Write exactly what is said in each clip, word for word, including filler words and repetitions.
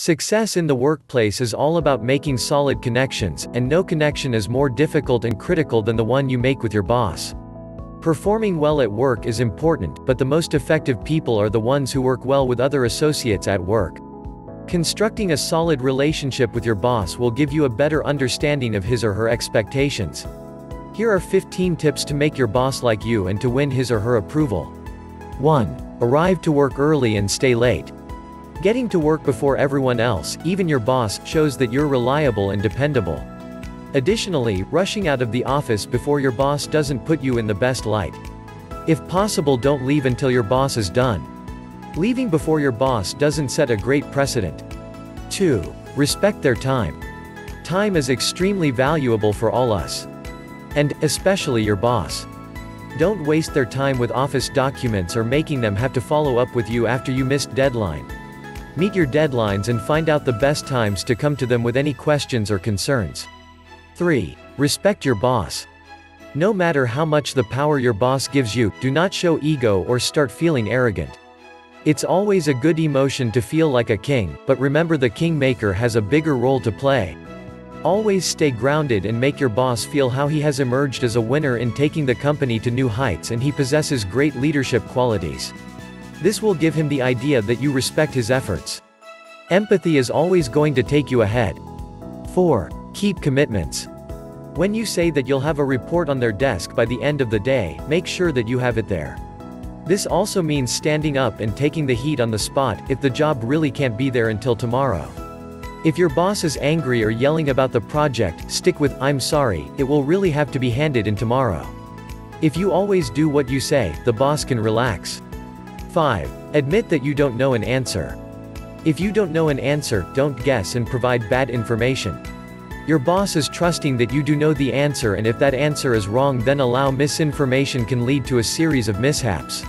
Success in the workplace is all about making solid connections, and no connection is more difficult and critical than the one you make with your boss. Performing well at work is important, but the most effective people are the ones who work well with other associates at work. Constructing a solid relationship with your boss will give you a better understanding of his or her expectations. Here are fifteen tips to make your boss like you and to win his or her approval. one. Arrive to work early and stay late. Getting to work before everyone else, even your boss, shows that you're reliable and dependable. Additionally, rushing out of the office before your boss doesn't put you in the best light. If possible, don't leave until your boss is done. Leaving before your boss doesn't set a great precedent. two. Respect their time. Time is extremely valuable for all us, and especially your boss. Don't waste their time with office documents or making them have to follow up with you after you missed deadline. Meet your deadlines and find out the best times to come to them with any questions or concerns. three. Respect your boss. No matter how much the power your boss gives you, do not show ego or start feeling arrogant. It's always a good emotion to feel like a king, but remember the kingmaker has a bigger role to play. Always stay grounded and make your boss feel how he has emerged as a winner in taking the company to new heights and he possesses great leadership qualities. This will give him the idea that you respect his efforts. Empathy is always going to take you ahead. four. Keep commitments. When you say that you'll have a report on their desk by the end of the day, make sure that you have it there. This also means standing up and taking the heat on the spot, if the job really can't be there until tomorrow. If your boss is angry or yelling about the project, stick with, "I'm sorry, it will really have to be handed in tomorrow." If you always do what you say, the boss can relax. five. Admit that you don't know an answer. If you don't know an answer, don't guess and provide bad information. Your boss is trusting that you do know the answer, and if that answer is wrong, then allow misinformation can lead to a series of mishaps.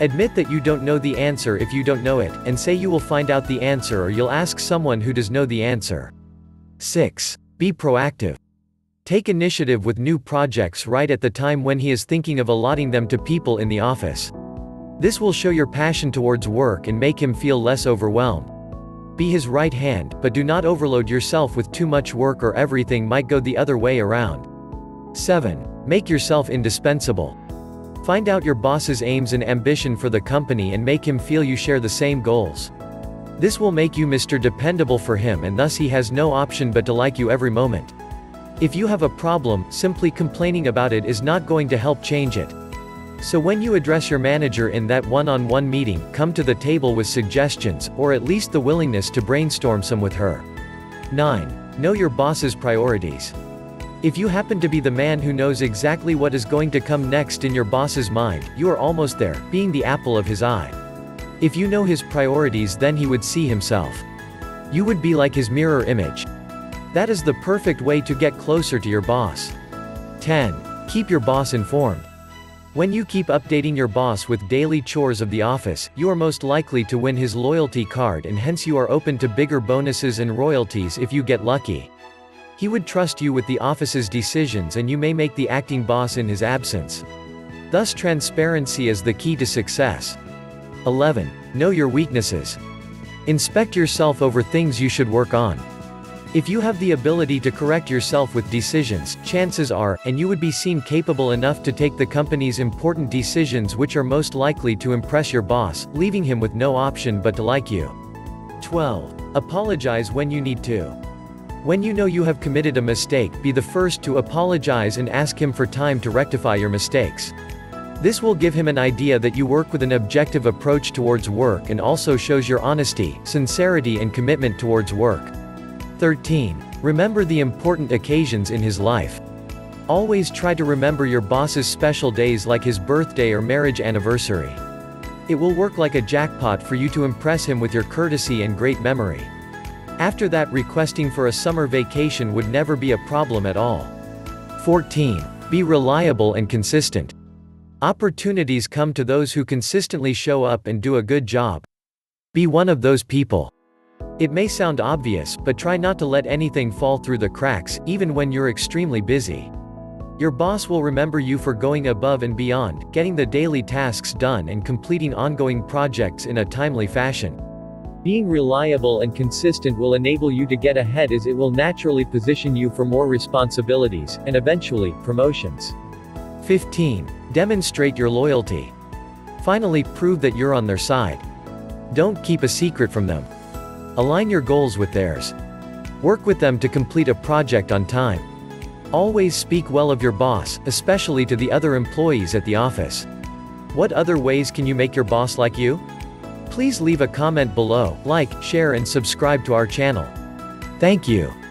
Admit that you don't know the answer if you don't know it, and say you will find out the answer or you'll ask someone who does know the answer. six. Be proactive. Take initiative with new projects right at the time when he is thinking of allotting them to people in the office. This will show your passion towards work and make him feel less overwhelmed. Be his right hand, but do not overload yourself with too much work or everything might go the other way around. seven. Make yourself indispensable. Find out your boss's aims and ambition for the company and make him feel you share the same goals. This will make you Mister Dependable for him, and thus he has no option but to like you every moment. If you have a problem, simply complaining about it is not going to help change it. So when you address your manager in that one-on-one meeting, come to the table with suggestions, or at least the willingness to brainstorm some with her. nine. Know your boss's priorities. If you happen to be the man who knows exactly what is going to come next in your boss's mind, you are almost there, being the apple of his eye. If you know his priorities, then he would see himself. You would be like his mirror image. That is the perfect way to get closer to your boss. ten. Keep your boss informed. When you keep updating your boss with daily chores of the office, you are most likely to win his loyalty card, and hence you are open to bigger bonuses and royalties if you get lucky. He would trust you with the office's decisions, and you may make the acting boss in his absence. Thus, transparency is the key to success. eleven. Know your weaknesses. Inspect yourself over things you should work on. If you have the ability to correct yourself with decisions, chances are, and you would be seen capable enough to take the company's important decisions, which are most likely to impress your boss, leaving him with no option but to like you. twelve. Apologize when you need to. When you know you have committed a mistake, be the first to apologize and ask him for time to rectify your mistakes. This will give him an idea that you work with an objective approach towards work, and also shows your honesty, sincerity and commitment towards work. thirteen. Remember the important occasions in his life. Always try to remember your boss's special days, like his birthday or marriage anniversary. It will work like a jackpot for you to impress him with your courtesy and great memory. After that, requesting for a summer vacation would never be a problem at all. fourteen. Be reliable and consistent. Opportunities come to those who consistently show up and do a good job. Be one of those people. It may sound obvious, but try not to let anything fall through the cracks, even when you're extremely busy. Your boss will remember you for going above and beyond, getting the daily tasks done and completing ongoing projects in a timely fashion. Being reliable and consistent will enable you to get ahead, as it will naturally position you for more responsibilities, and eventually, promotions. fifteen. Demonstrate your loyalty. Finally, prove that you're on their side. Don't keep a secret from them. Align your goals with theirs. Work with them to complete a project on time. Always speak well of your boss, especially to the other employees at the office. What other ways can you make your boss like you? Please leave a comment below, like, share and subscribe to our channel. Thank you.